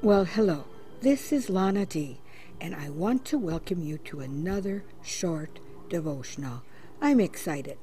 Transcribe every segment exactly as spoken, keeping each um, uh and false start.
Well, hello, this is Lana Dee, and I want to welcome you to another short devotional. I'm excited.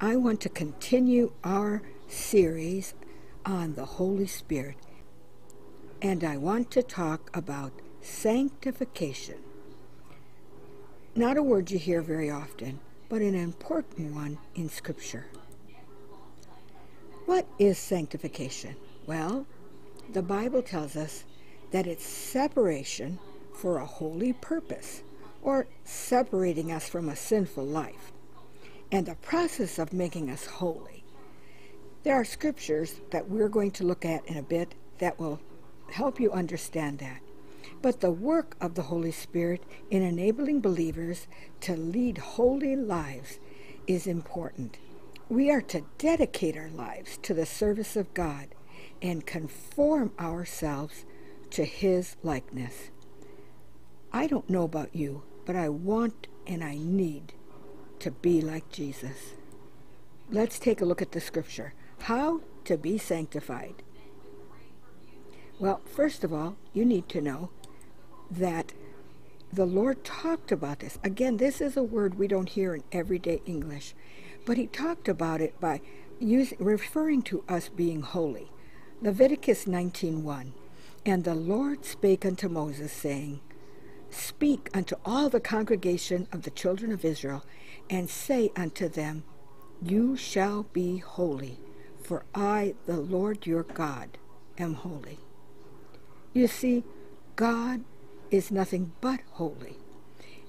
I want to continue our series on the Holy Spirit, and I want to talk about sanctification. Not a word you hear very often, but an important one in Scripture. What is sanctification? Well, the Bible tells us that it's separation for a holy purpose, or separating us from a sinful life, and the process of making us holy. There are scriptures that we're going to look at in a bit that will help you understand that. But the work of the Holy Spirit in enabling believers to lead holy lives is important. We are to dedicate our lives to the service of God and conform ourselves to His likeness. I don't know about you, but I want and I need to be like Jesus. Let's take a look at the scripture. How to be sanctified. Well, first of all, you need to know that the Lord talked about this. Again, this is a word we don't hear in everyday English, but He talked about it by using, referring to us being holy. Leviticus nineteen one, "And the Lord spake unto Moses, saying, Speak unto all the congregation of the children of Israel, and say unto them, You shall be holy, for I, the Lord your God, am holy." You see, God is nothing but holy,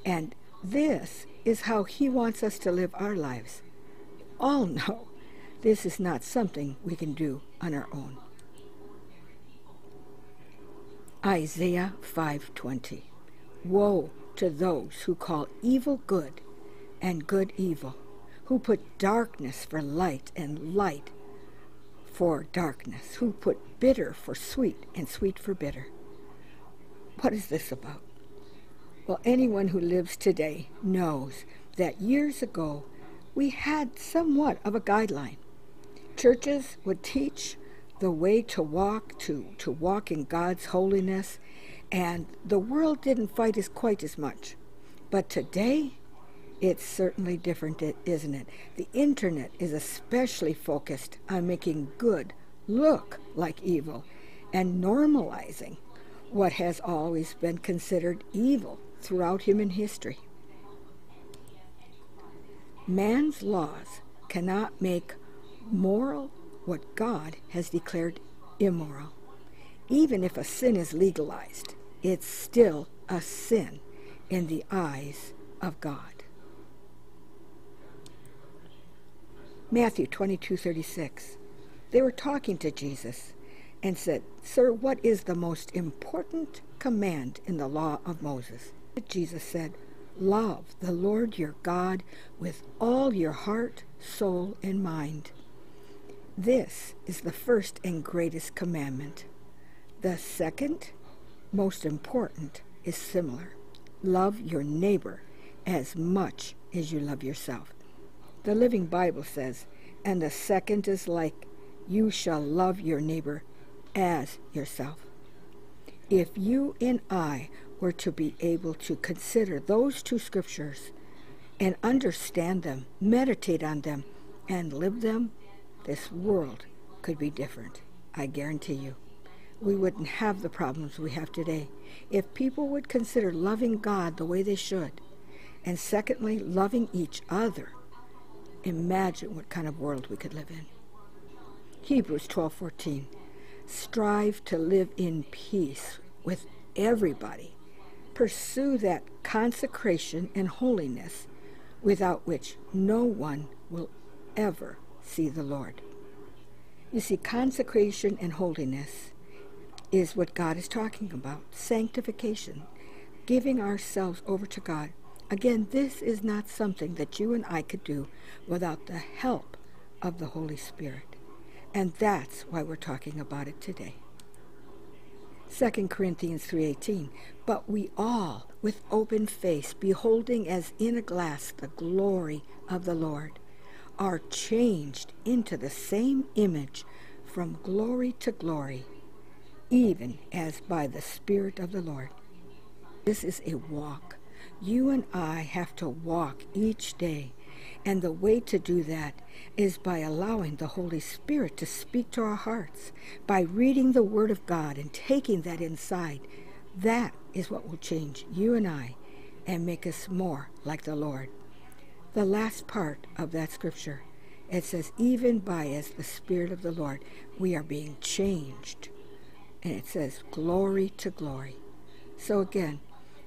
and this is how He wants us to live our lives. All know this is not something we can do on our own. Isaiah five twenty. "Woe to those who call evil good and good evil, who put darkness for light and light for darkness, who put bitter for sweet and sweet for bitter." What is this about? Well, anyone who lives today knows that years ago we had somewhat of a guideline. Churches would teach the way to walk, to, to walk in God's holiness, and the world didn't fight as quite as much. But today, it's certainly different, isn't it? The internet is especially focused on making good look like evil and normalizing what has always been considered evil throughout human history. Man's laws cannot make moral what God has declared immoral. Even if a sin is legalized, it's still a sin in the eyes of God. Matthew twenty-two thirty-six. They were talking to Jesus and said, "Sir, what is the most important command in the law of Moses?" Jesus said, "Love the Lord your God with all your heart, soul, and mind. This is the first and greatest commandment. The second, most important, is similar. Love your neighbor as much as you love yourself." The Living Bible says, "And the second is like, you shall love your neighbor as yourself." If you and I were to be able to consider those two scriptures and understand them, meditate on them, and live them, this world could be different. I guarantee you. We wouldn't have the problems we have today if people would consider loving God the way they should, and secondly, loving each other. Imagine what kind of world we could live in. Hebrews twelve fourteen. "Strive to live in peace with everybody. Pursue that consecration and holiness, without which no one will ever see the Lord." You see, consecration and holiness is what God is talking about. Sanctification, giving ourselves over to God. Again, this is not something that you and I could do without the help of the Holy Spirit. And that's why we're talking about it today. Second Corinthians three eighteen, "But we all, with open face, beholding as in a glass the glory of the Lord, are changed into the same image from glory to glory, even as by the Spirit of the Lord. This is a walk. You and I have to walk each day, and the way to do that is by allowing the Holy Spirit to speak to our hearts, by reading the Word of God and taking that inside. That is what will change you and I and make us more like the Lord. The last part of that scripture, it says, even by as the Spirit of the Lord, we are being changed. And it says, glory to glory. So again,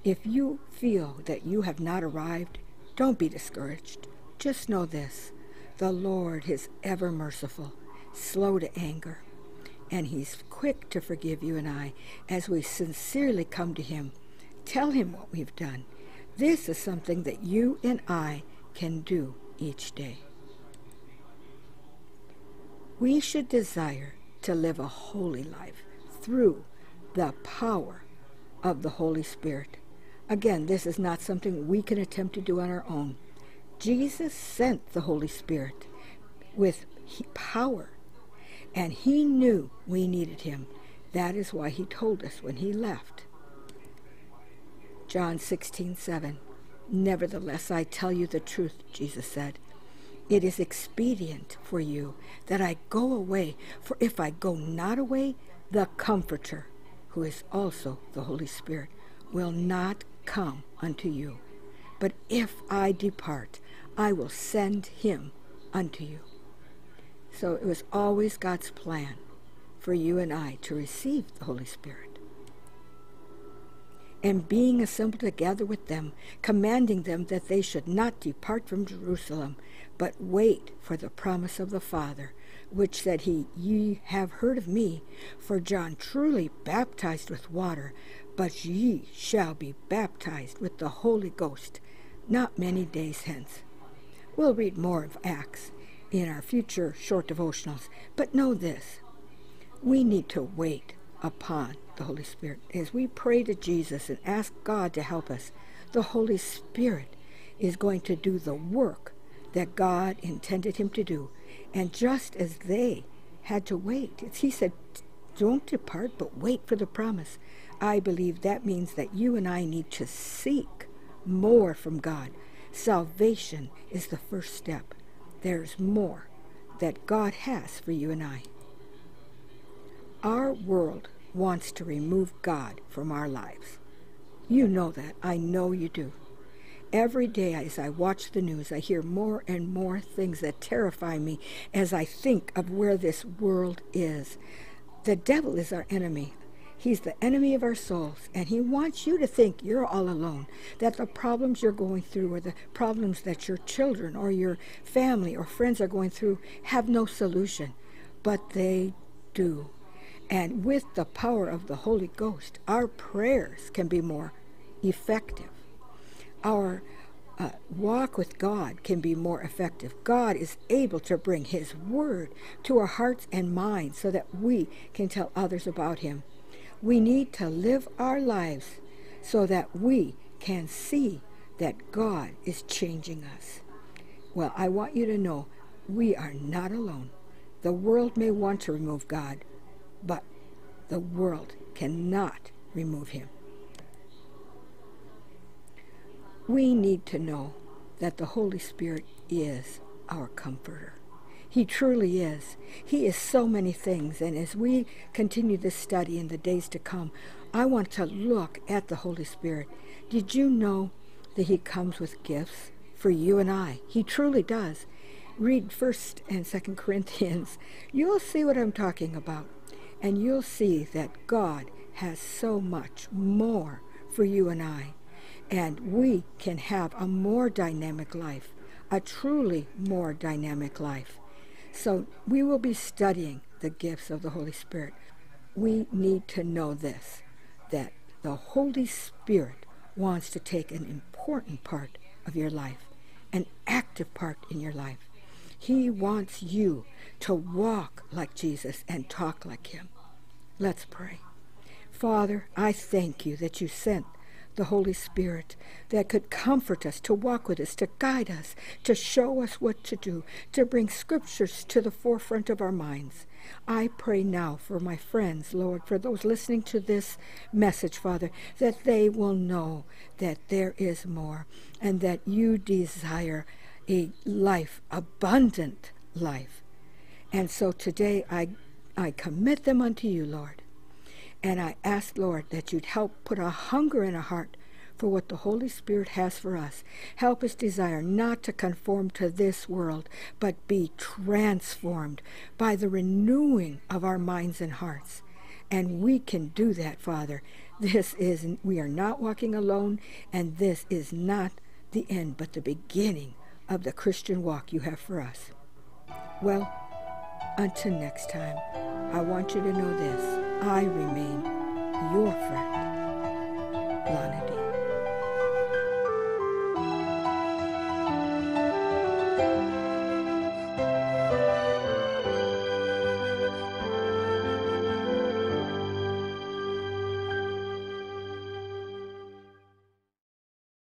if you feel that you have not arrived, don't be discouraged. Just know this, the Lord is ever merciful, slow to anger, and he's quick to forgive you and I as we sincerely come to him. Tell him what we've done. This is something that you and I can do each day. We should desire to live a holy life through the power of the Holy Spirit. Again, this is not something we can attempt to do on our own. Jesus sent the Holy Spirit with power, and he knew we needed him. That is why he told us when he left. John sixteen seven. Nevertheless, I tell you the truth, Jesus said. It is expedient for you that I go away, for if I go not away, the Comforter, who is also the Holy Spirit, will not come unto you. But if I depart, I will send him unto you. So it was always God's plan for you and I to receive the Holy Spirit. And being assembled together with them, commanding them that they should not depart from Jerusalem, but wait for the promise of the Father, which said he, Ye have heard of me, for John truly baptized with water, but ye shall be baptized with the Holy Ghost not many days hence. We'll read more of Acts in our future short devotionals, but know this, we need to wait upon the Holy Spirit. As we pray to Jesus and ask God to help us, the Holy Spirit is going to do the work that God intended him to do. And just as they had to wait, he said, don't depart, but wait for the promise. I believe that means that you and I need to seek more from God. Salvation is the first step. There's more that God has for you and I. Our world wants to remove God from our lives. You know that. I know you do. Every day as I watch the news, I hear more and more things that terrify me as I think of where this world is. The devil is our enemy. He's the enemy of our souls, and he wants you to think you're all alone, that the problems you're going through or the problems that your children or your family or friends are going through have no solution, but they do. And with the power of the Holy Ghost, our prayers can be more effective. Our uh, walk with God can be more effective. God is able to bring his word to our hearts and minds so that we can tell others about him. We need to live our lives so that we can see that God is changing us. Well, I want you to know we are not alone. The world may want to remove God, but the world cannot remove him. We need to know that the Holy Spirit is our comforter. He truly is. He is so many things. And as we continue this study in the days to come, I want to look at the Holy Spirit. Did you know that he comes with gifts for you and I? He truly does. Read First and Second Corinthians. You'll see what I'm talking about. And you'll see that God has so much more for you and I. And we can have a more dynamic life, a truly more dynamic life. So we will be studying the gifts of the Holy Spirit. We need to know this, that the Holy Spirit wants to take an important part of your life, an active part in your life. He wants you to walk like Jesus and talk like him. Let's pray. Father, I thank you that you sent the Holy Spirit that could comfort us, to walk with us, to guide us, to show us what to do, to bring scriptures to the forefront of our minds. I pray now for my friends, Lord, for those listening to this message, Father, that they will know that there is more and that you desire a life, abundant life. And so today I, I commit them unto you, Lord. And I ask, Lord, that you'd help put a hunger in our heart for what the Holy Spirit has for us. Help us desire not to conform to this world, but be transformed by the renewing of our minds and hearts. And we can do that, Father. This is, we are not walking alone, and this is not the end, but the beginning of the Christian walk you have for us. Well, until next time, I want you to know this. I remain your friend, Lana.